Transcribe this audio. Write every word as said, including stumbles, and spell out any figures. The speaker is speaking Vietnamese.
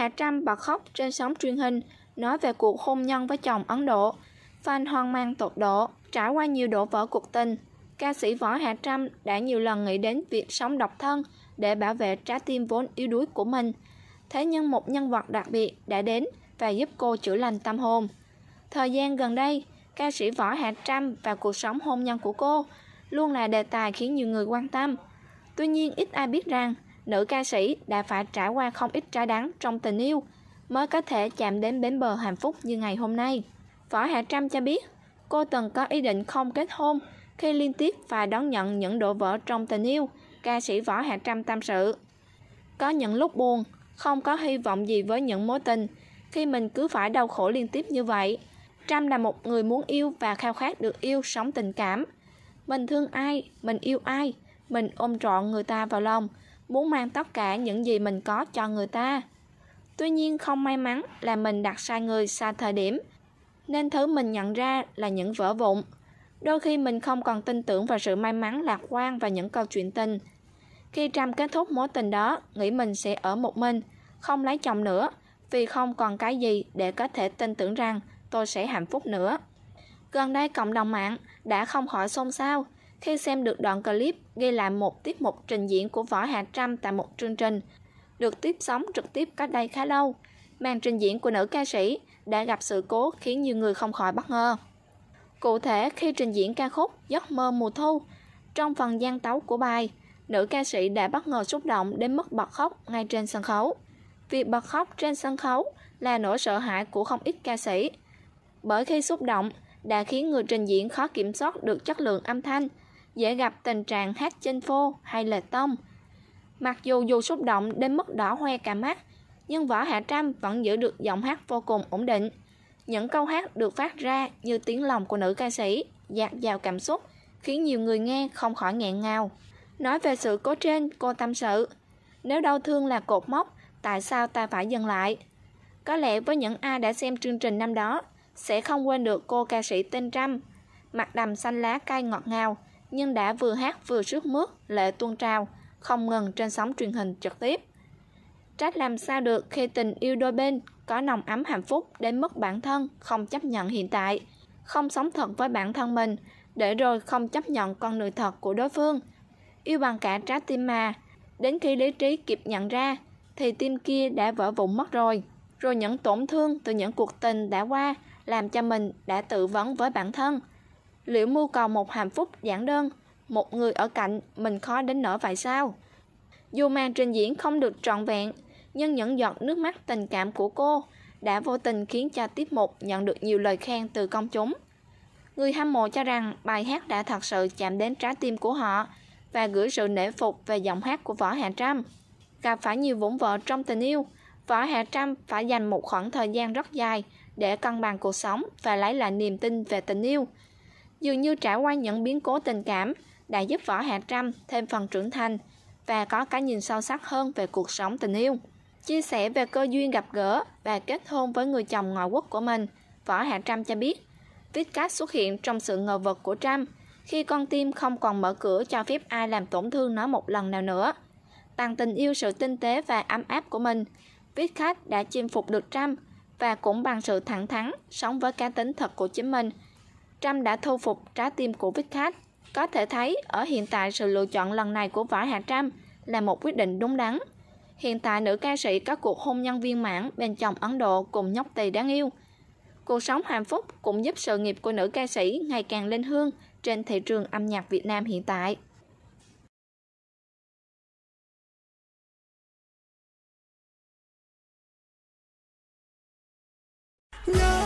Hạ Trâm bật khóc trên sóng truyền hình, nói về cuộc hôn nhân với chồng Ấn Độ. Fan hoang mang tột độ, trải qua nhiều đổ vỡ cuộc tình. Ca sĩ Võ Hạ Trâm đã nhiều lần nghĩ đến việc sống độc thân để bảo vệ trái tim vốn yếu đuối của mình. Thế nhưng một nhân vật đặc biệt đã đến và giúp cô chữa lành tâm hồn. Thời gian gần đây, ca sĩ Võ Hạ Trâm và cuộc sống hôn nhân của cô luôn là đề tài khiến nhiều người quan tâm. Tuy nhiên, ít ai biết rằng nữ ca sĩ đã phải trải qua không ít trái đắng trong tình yêu mới có thể chạm đến bến bờ hạnh phúc như ngày hôm nay. Võ Hạ Trâm cho biết, cô từng có ý định không kết hôn khi liên tiếp và đón nhận những đổ vỡ trong tình yêu. Ca sĩ Võ Hạ Trâm tâm sự, có những lúc buồn, không có hy vọng gì với những mối tình, khi mình cứ phải đau khổ liên tiếp như vậy. Trâm là một người muốn yêu và khao khát được yêu, sống tình cảm. Mình thương ai, mình yêu ai, mình ôm trọn người ta vào lòng, muốn mang tất cả những gì mình có cho người ta. Tuy nhiên không may mắn là mình đặt sai người, sai thời điểm, nên thứ mình nhận ra là những vỡ vụn. Đôi khi mình không còn tin tưởng vào sự may mắn, lạc quan và những câu chuyện tình. Khi Trâm kết thúc mối tình đó, nghĩ mình sẽ ở một mình, không lấy chồng nữa, vì không còn cái gì để có thể tin tưởng rằng tôi sẽ hạnh phúc nữa. Gần đây cộng đồng mạng đã không khỏi xôn xao khi xem được đoạn clip ghi lại một tiết mục trình diễn của Võ Hạ Trâm tại một chương trình được tiếp sóng trực tiếp cách đây khá lâu. Màn trình diễn của nữ ca sĩ đã gặp sự cố khiến nhiều người không khỏi bất ngờ. Cụ thể, khi trình diễn ca khúc Giấc mơ mùa thu, trong phần gian tấu của bài, nữ ca sĩ đã bất ngờ xúc động đến mức bật khóc ngay trên sân khấu. Việc bật khóc trên sân khấu là nỗi sợ hãi của không ít ca sĩ, bởi khi xúc động đã khiến người trình diễn khó kiểm soát được chất lượng âm thanh, dễ gặp tình trạng hát chênh phô hay lệch tông. Mặc dù dù xúc động đến mức đỏ hoe cả mắt, nhưng Võ Hạ Trâm vẫn giữ được giọng hát vô cùng ổn định. Những câu hát được phát ra như tiếng lòng của nữ ca sĩ, dạt dào cảm xúc, khiến nhiều người nghe không khỏi nghẹn ngào. Nói về sự cố trên, cô tâm sự, nếu đau thương là cột mốc, tại sao ta phải dừng lại? Có lẽ với những ai đã xem chương trình năm đó, sẽ không quên được cô ca sĩ tên Trâm, mặt đầm xanh lá cay ngọt ngào, nhưng đã vừa hát vừa sướt mướt, lệ tuôn trào, không ngừng trên sóng truyền hình trực tiếp. Trách làm sao được khi tình yêu đôi bên có nồng ấm hạnh phúc đến mức bản thân không chấp nhận hiện tại, không sống thật với bản thân mình, để rồi không chấp nhận con người thật của đối phương. Yêu bằng cả trái tim mà, đến khi lý trí kịp nhận ra thì tim kia đã vỡ vụn mất rồi. Rồi những tổn thương từ những cuộc tình đã qua làm cho mình đã tự vấn với bản thân, liệu mưu cầu một hạnh phúc giản đơn, một người ở cạnh mình khó đến nỗi vậy sao? Dù màn trình diễn không được trọn vẹn, nhưng những giọt nước mắt tình cảm của cô đã vô tình khiến cho tiết mục nhận được nhiều lời khen từ công chúng. Người hâm mộ cho rằng bài hát đã thật sự chạm đến trái tim của họ và gửi sự nể phục về giọng hát của Võ Hạ Trâm. Gặp phải nhiều vũng vỡ trong tình yêu, Võ Hạ Trâm phải dành một khoảng thời gian rất dài để cân bằng cuộc sống và lấy lại niềm tin về tình yêu. Dường như trải qua những biến cố tình cảm đã giúp Võ Hạ Trâm thêm phần trưởng thành và có cái nhìn sâu sắc hơn về cuộc sống tình yêu. Chia sẻ về cơ duyên gặp gỡ và kết hôn với người chồng ngoại quốc của mình, Võ Hạ Trâm cho biết, Vikas xuất hiện trong sự ngờ vực của Trâm khi con tim không còn mở cửa cho phép ai làm tổn thương nó một lần nào nữa. Bằng tình yêu, sự tinh tế và ấm áp của mình, Vikas đã chinh phục được Trâm, và cũng bằng sự thẳng thắn, sống với cá tính thật của chính mình, Trâm đã thu phục trái tim của Vikas. Có thể thấy ở hiện tại sự lựa chọn lần này của Võ Hạ Trâm là một quyết định đúng đắn. Hiện tại nữ ca sĩ có cuộc hôn nhân viên mãn bên chồng Ấn Độ cùng nhóc tỳ đáng yêu. Cuộc sống hạnh phúc cũng giúp sự nghiệp của nữ ca sĩ ngày càng lên hương trên thị trường âm nhạc Việt Nam hiện tại. No!